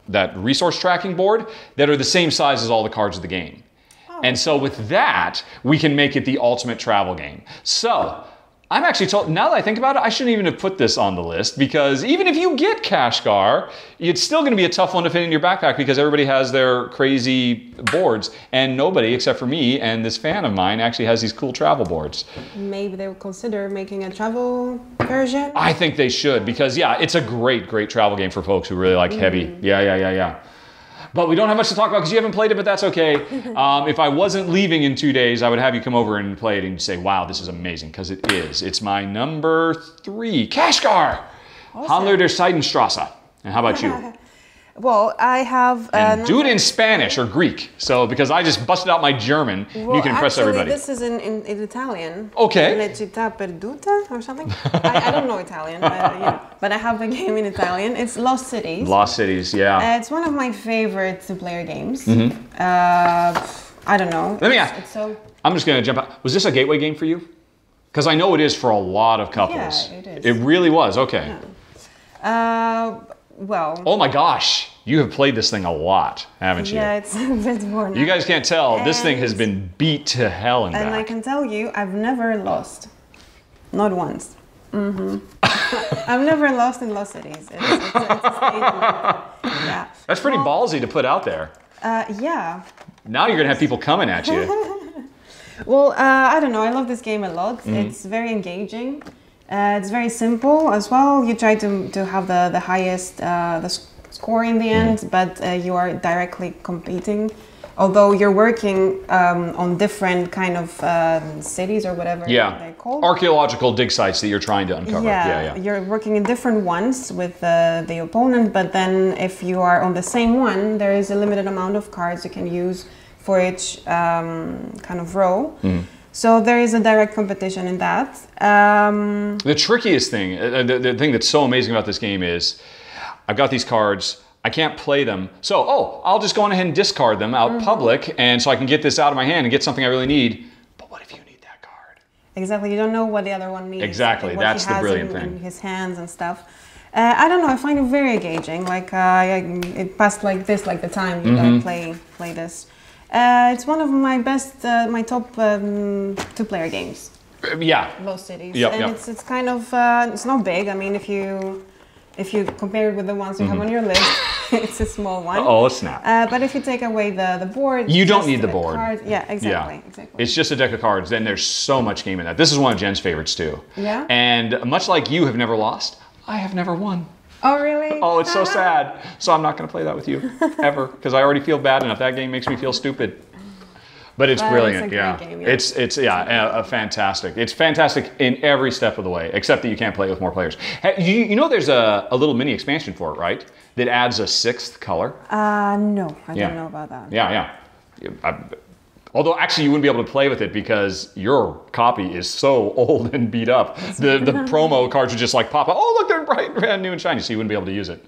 that resource tracking board that are the same size as all the cards of the game. And so with that, we can make it the ultimate travel game. So I'm actually told, now that I think about it, I shouldn't even have put this on the list because even if you get Kashgar, it's still going to be a tough one to fit in your backpack because everybody has their crazy boards and nobody except for me and this fan of mine actually has these cool travel boards. Maybe they would consider making a travel version? I think they should because, yeah, it's a great, great travel game for folks who really like heavy. Yeah. But we don't have much to talk about because you haven't played it, but that's okay. If I wasn't leaving in 2 days, I would have you come over and play it and say, wow, this is amazing, because it is. It's my number 3, Kashgar! Awesome. Handler der Seidenstrasse. And how about you? Well, I have... And do it in Spanish or Greek, so because I just busted out my German. Well, you can impress everybody. This is in Italian. Okay. Città perduta or something. I don't know Italian, but I have a game in Italian. It's Lost Cities. Lost Cities, yeah. It's one of my favorite two-player games. I don't know. Let me ask. I'm just going to jump out. Was this a gateway game for you? Because I know it is for a lot of couples. Yeah, it is. It really was. Okay. Yeah. Well, oh my gosh, you have played this thing a lot, haven't you? Yeah, it's a bit more now. You guys can't tell, and this thing has been beat to hell and back. And I can tell you, I've never lost. Not once. I've never lost in Lost Cities. It's a statement. Yeah. That's pretty ballsy to put out there. Yeah. Now you're going to have people coming at you. Well, I don't know, I love this game a lot. It's very engaging. It's very simple as well. You try to have the highest score in the end, but you are directly competing. Although you're working on different kind of cities or whatever they're called. Archaeological dig sites that you're trying to uncover. Yeah. You're working in different ones with the opponent, but then if you are on the same one, there is a limited amount of cards you can use for each kind of row. So there is a direct competition in that. The trickiest thing, the thing that's so amazing about this game is, I've got these cards, I can't play them, so I'll just go on ahead and discard them out public, and so I can get this out of my hand and get something I really need. But what if you need that card? Exactly, you don't know what the other one needs. Exactly, that's the brilliant thing. In his hands and stuff. I don't know, I find it very engaging. Like it passed like this, like the time you gotta play this. It's one of my best, my top two-player games. Yeah. Lost Cities. Yep, and it's kind of, it's not big. I mean, if you compare it with the ones you have on your list, it's a small one. Oh, it's not. But if you take away the board. You don't need the board. Card, exactly. It's just a deck of cards. Then there's so much game in that. This is one of Jen's favorites too. Yeah. And much like you have never lost, I have never won. Oh, really? Oh, it's so sad. So I'm not going to play that with you ever, because I already feel bad enough. That game makes me feel stupid. But it's brilliant, it's yeah. Game, yeah. It's yeah, a fantastic. It's fantastic in every step of the way, except that you can't play it with more players. Hey, you know, there's a little mini expansion for it, right? That adds a 6th color. No, I don't know about that. Yeah, yeah. Although actually you wouldn't be able to play with it because your copy is so old and beat up. The promo cards would just like pop up. Oh, look, they're bright, brand new and shiny. So you wouldn't be able to use it.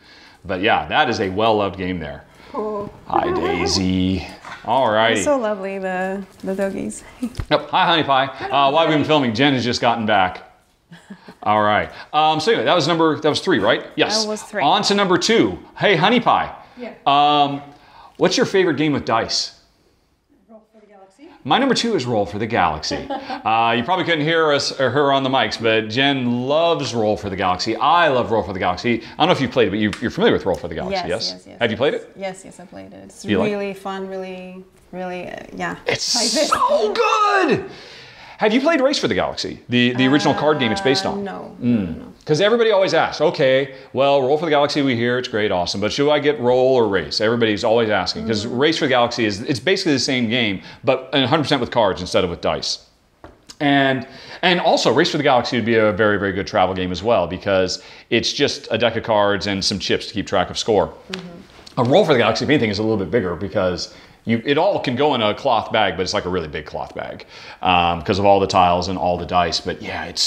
But yeah, that is a well-loved game there. Cool. Hi, Daisy. All righty. So lovely, the doggies. Yep. Hi, Honey Pie. While we've been filming, Jen has just gotten back. All right. So anyway, that was 3, right? Yes. That was 3. On to number 2. Hey, Honey Pie. Yeah. What's your favorite game with dice? My number 2 is Roll for the Galaxy. You probably couldn't hear us or her on the mics, but Jen loves Roll for the Galaxy. I love Roll for the Galaxy. I don't know if you've played it, but you're familiar with Roll for the Galaxy, yes? Yes. Have you played it? Yes, I played it. It's really fun, really, yeah. It's like so good! Have you played Race for the Galaxy, the original card game it's based on? No. Because everybody always asks, okay, well, Roll for the Galaxy, we hear it's great, awesome, but should I get Roll or Race? Everybody's always asking, because Race for the Galaxy it's basically the same game, but 100% with cards instead of with dice. And also, Race for the Galaxy would be a very, very good travel game as well, because it's just a deck of cards and some chips to keep track of score. A Roll for the Galaxy, if anything, is a little bit bigger, because it all can go in a cloth bag, but it's like a really big cloth bag because of all the tiles and all the dice. But yeah, it's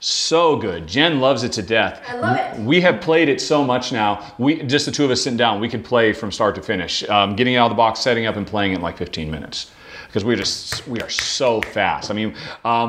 so good. Jen loves it to death. I love it. We have played it so much now. Just the two of us sitting down, we could play from start to finish. Getting it out of the box, setting up, and playing it in like 15 minutes. Because we are so fast. I mean,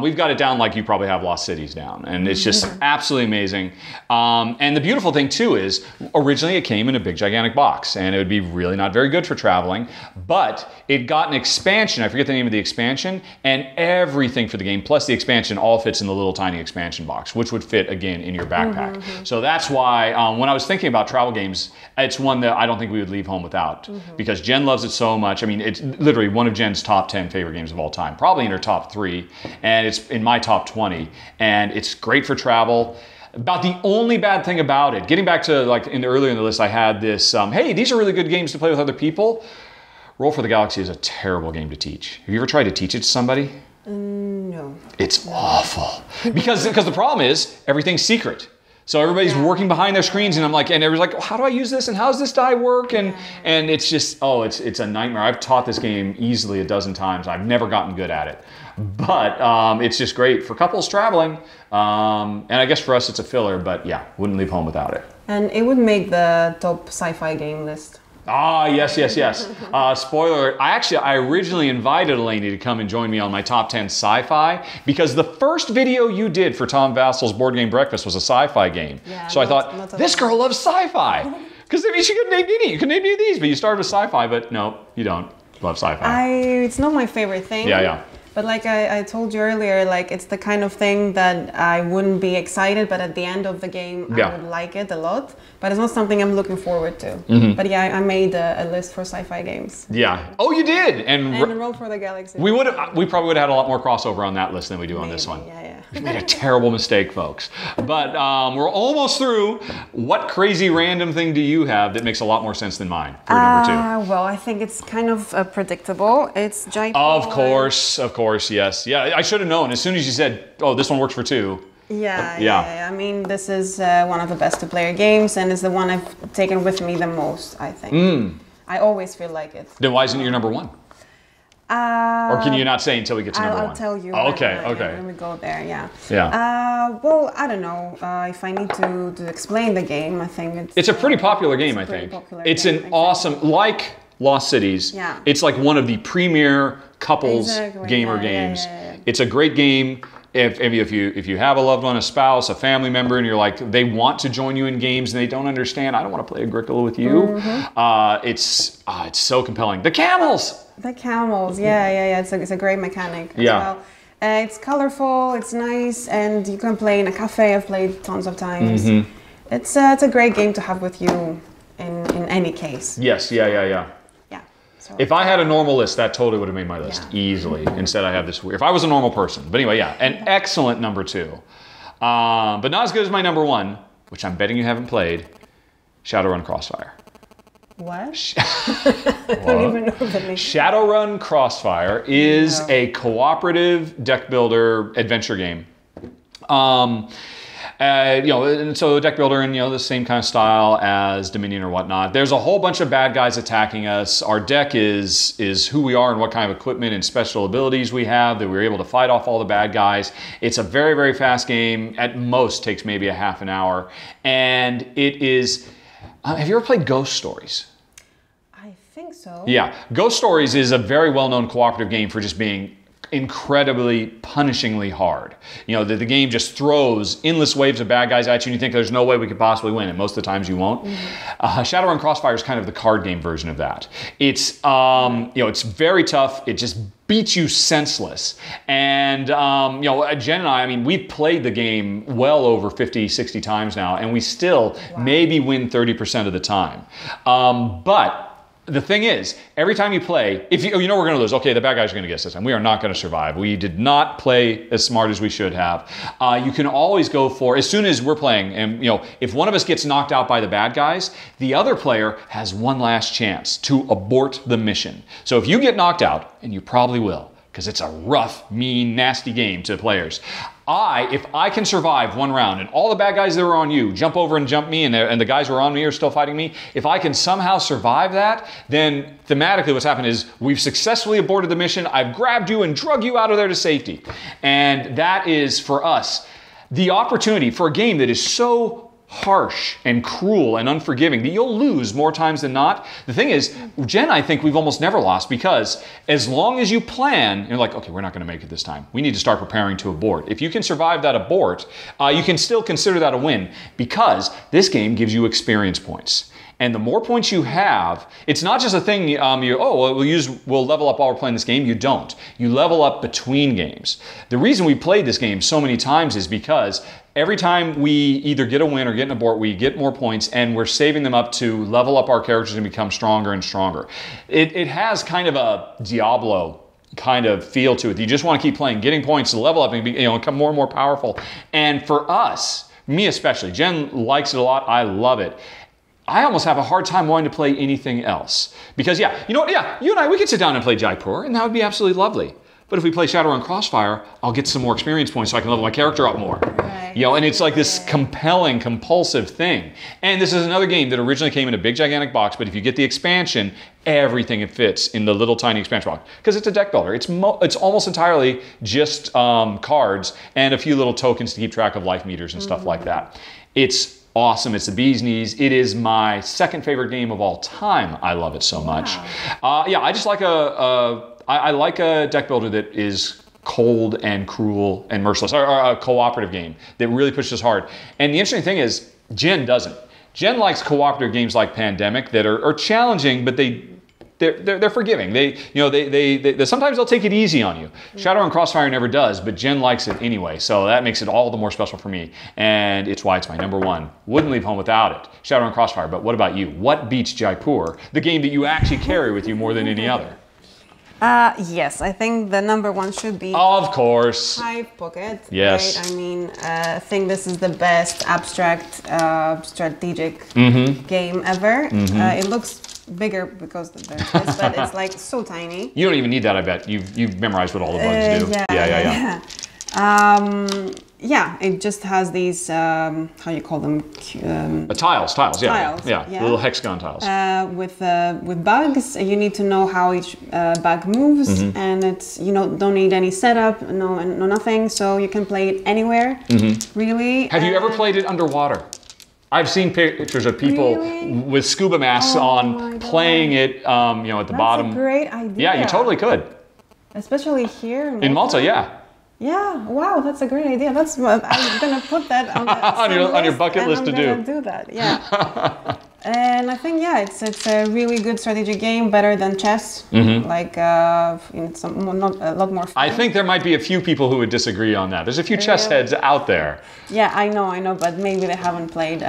we've got it down like you probably have Lost Cities down. And it's just absolutely amazing. And the beautiful thing too is, originally it came in a big gigantic box and it would be really not very good for traveling, but it got an expansion, I forget the name of the expansion, and everything for the game, plus the expansion all fits in the little tiny expansion box, which would fit again in your backpack. So that's why when I was thinking about travel games, it's one that I don't think we would leave home without because Jen loves it so much. I mean, it's literally one of Jen's top 10 favorite games of all time, probably in her top 3, and it's in my top 20, and it's great for travel. About the only bad thing about it, getting back to like earlier in the list, I had this, hey, these are really good games to play with other people. Roll for the Galaxy is a terrible game to teach. Have you ever tried to teach it to somebody? No. It's awful. Because the problem is, everything's secret. So everybody's working behind their screens, and I'm like, and everybody's like, how do I use this, and how does this die work, and it's just, it's a nightmare. I've taught this game easily a dozen times. I've never gotten good at it, but it's just great for couples traveling, and I guess for us it's a filler, but yeah, wouldn't leave home without it. And it would make the top sci-fi game list. Ah, yes. Spoiler, I originally invited Eleni to come and join me on my top 10 sci-fi because the first video you did for Tom Vassel's Board Game Breakfast was a sci-fi game. Yeah, so I thought, this girl loves sci-fi. Because I mean, she could name any, you could name any of these, but you started with sci-fi, but no, you don't love sci-fi. It's not my favorite thing. Yeah. But like I told you earlier, like it's the kind of thing that I wouldn't be excited, but at the end of the game, I would like it a lot. But it's not something I'm looking forward to. But yeah, I made a list for sci-fi games. Yeah. Oh, you did? And Roll for the Galaxy. We probably would have had a lot more crossover on that list than we do on this one. Yeah. We made a terrible mistake, folks. But we're almost through. What crazy random thing do you have that makes a lot more sense than mine for number 2? Well, I think it's kind of predictable. It's Jaipur. Of course, yes. Yeah, I should have known. As soon as you said, oh, this one works for 2. Yeah. I mean, this is one of the best two-player games, and it's the one I've taken with me the most, I think. I always feel like it. Then why isn't it your number 1? Or can you not say until we get to number 1? I'll tell you. Okay. When we go there, yeah. Well, I don't know. If I need to explain the game, I think it's a pretty popular game, I think. It's an awesome, like Lost Cities. Yeah. It's like one of the premier couples gamer games. Yeah. It's a great game. If you have a loved one, a spouse, a family member, and you're like, they want to join you in games and they don't understand, I don't want to play Agricola with you. It's so compelling. The camels, yeah. It's a great mechanic as well. It's colorful, it's nice, and you can play in a cafe. I've played tons of times. It's a great game to have with you in any case. Yes, yeah. So. If I had a normal list, that totally would have made my list easily. Instead, I have this weird, if I was a normal person. But anyway, an excellent number 2. But not as good as my number 1, which I'm betting you haven't played, Shadowrun Crossfire. What? I don't even know what that means. Shadowrun Crossfire is a cooperative deck builder adventure game. You know, and so deck builder in, you know, the same kind of style as Dominion or whatnot. There's a whole bunch of bad guys attacking us. Our deck is who we are and what kind of equipment and special abilities we have that we're able to fight off all the bad guys. It's a very, very fast game. At most takes maybe a half an hour. And it is, have you ever played Ghost Stories? I think so. Yeah. Ghost Stories is a very well-known cooperative game for just being incredibly punishingly hard. You know, the game just throws endless waves of bad guys at you and you think there's no way we could possibly win, and most of the times you won't. Shadowrun Crossfire is kind of the card game version of that. It's, you know, it's very tough. It just beats you senseless. And, you know, Jen and I mean, we've played the game well over 50, 60 times now, and we still maybe win 30% of the time. But the thing is, every time you play, if you know we're going to lose, okay, the bad guys are going to get us this time. We are not going to survive. We did not play as smart as we should have. You can always go for, as soon as we're playing, and you know, if one of us gets knocked out by the bad guys, the other player has one last chance to abort the mission. So if you get knocked out, and you probably will, because it's a rough, mean, nasty game to players. If I can survive one round and all the bad guys that were on you jump over and jump me and the guys who are on me are still fighting me, if I can somehow survive that, then thematically what's happened is we've successfully aborted the mission, I've grabbed you and drug you out of there to safety. And that is, for us, the opportunity for a game that is so harsh and cruel and unforgiving that you'll lose more times than not. The thing is, Jen, I think we've almost never lost, because as long as you plan, you're like, okay, we're not going to make it this time. We need to start preparing to abort. If you can survive that abort, you can still consider that a win, because this game gives you experience points. And the more points you have, it's not just a thing we'll level up while we're playing this game. You don't. You level up between games. The reason we played this game so many times is because every time we either get a win or get an abort, we get more points, and we're saving them up to level up our characters and become stronger and stronger. It has kind of a Diablo kind of feel to it. You just want to keep playing, getting points to level up and become more and more powerful. And for us, me especially, Jen likes it a lot. I love it. I almost have a hard time wanting to play anything else. Because you and I, we could sit down and play Jaipur, and that would be absolutely lovely. But if we play Shadowrun Crossfire, I'll get some more experience points so I can level my character up more. Right. You know, and it's like this compelling, compulsive thing. And this is another game that originally came in a big, gigantic box, but if you get the expansion, everything it fits in the little, tiny expansion box. Because it's a deck builder. It's almost entirely just cards and a few little tokens to keep track of life meters and stuff like that. It's awesome. It's the bee's knees. It is my second favorite game of all time. I love it so much. Yeah, I just like I like a deck builder that is cold and cruel and merciless, or a cooperative game that really pushes hard. And the interesting thing is, Jen doesn't. Jen likes cooperative games like Pandemic that are challenging, but they're forgiving. Sometimes they'll take it easy on you. Shadowrun Crossfire never does, but Jen likes it anyway, so that makes it all the more special for me, and it's why it's my number one. Wouldn't leave home without it. Shadowrun Crossfire. But what about you? What beats Jaipur, the game that you actually carry with you more than any other? Yes, I think the number one should be, of course, Hive Pocket. Yes, right? I mean, I think this is the best abstract strategic game ever. It looks bigger because there's this, but it's like so tiny. You don't even need that, I bet. You've memorized what all the bugs do. Yeah, it just has these, how you call them? Tiles, little hexagon tiles. With bugs, you need to know how each bug moves, and it's, don't need any setup, no nothing, so you can play it anywhere, really. Have you ever played it underwater? I've seen pictures of people with scuba masks on playing it, at the bottom. That's a great idea. Yeah, you totally could. Especially here in Malta. Yeah, wow, that's a great idea. That's what I'm gonna put that on, your bucket list to do that. Yeah. And I think it's a really good strategy game, better than chess. Like it's a lot more fun. I think there might be a few people who would disagree on that. There's a few chess heads out there. Yeah, I know, but maybe they haven't played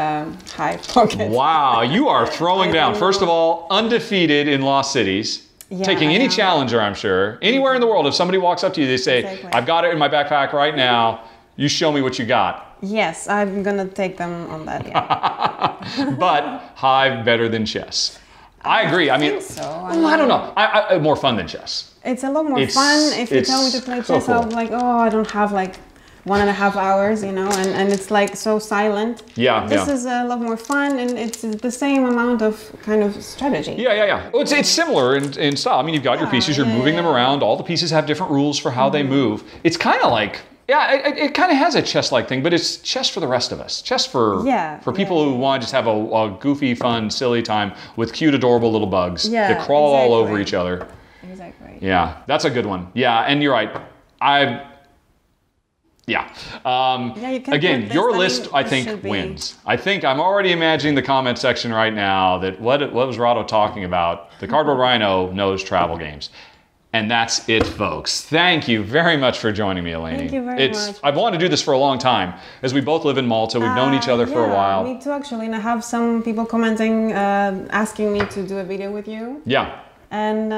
Hive Pocket. Wow, you are throwing down. First of all, undefeated in Lost Cities. Yeah, taking any challenger, I'm sure, anywhere in the world, if somebody walks up to you, they say, I've got it in my backpack right now, you show me what you got. Yes, I'm gonna take them on that, yeah. But Hive better than chess. I agree. I mean, so. I don't know. More fun than chess. It's a lot more fun. If you tell me to play chess, I'll be like, oh, I don't have like 1.5 hours, you know, and it's like so silent. Yeah, this is a lot more fun, and it's the same amount of kind of strategy. Yeah. Well, it's similar in style. I mean, you've got your pieces, you're moving them around. All the pieces have different rules for how they move. It's kind of like. Yeah, it kind of has a chess-like thing, but it's chess for the rest of us. Chess for people who want to just have a goofy, fun, silly time with cute, adorable little bugs that crawl all over each other. Exactly. Yeah, that's a good one. Yeah, and you're right. Again, your list, I think, wins. I think I'm already imagining the comment section right now that what was Rahdo talking about? The Cardboard Rhino knows travel games. And that's it, folks. Thank you very much for joining me, Eleni. Thank you very much. I've wanted to do this for a long time, as we both live in Malta. We've known each other for a while. Me too, actually. And I have some people commenting, asking me to do a video with you. Yeah. And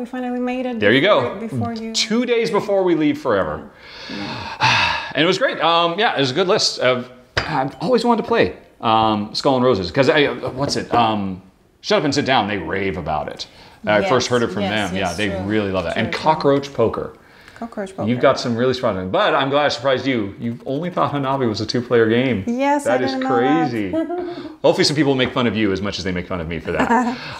we finally made it. There you go. Before you. 2 days before we leave forever. Yeah. And it was great. It was a good list. I've always wanted to play Skull and Roses because Shut Up and Sit Down. They rave about it. I first heard it from them. They really love that. And Cockroach Poker. Cockroach Poker. You've got some really surprising. But I'm glad I surprised you. You only thought Hanabi was a 2-player game. Yes, that is crazy. Hopefully, some people make fun of you as much as they make fun of me for that.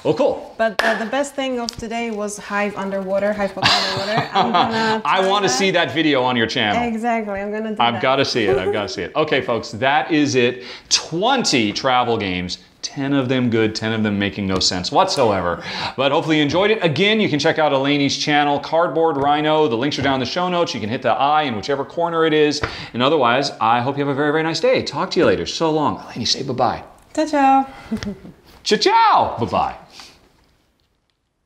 Well, cool. But the best thing of today was Hive Underwater. Hive Poker Underwater. I want to see that video on your channel. Exactly. I'm gonna. I've got to see it. I've got to see it. Okay, folks. That is it. 20 travel games. 10 of them good, 10 of them making no sense whatsoever. But hopefully you enjoyed it. Again, you can check out Eleni's channel, Cardboard Rhino. The links are down in the show notes. You can hit the I in whichever corner it is. And otherwise, I hope you have a very, very nice day. Talk to you later. So long. Eleni, say bye-bye. Ciao, ciao. Ciao, ciao. Bye-bye.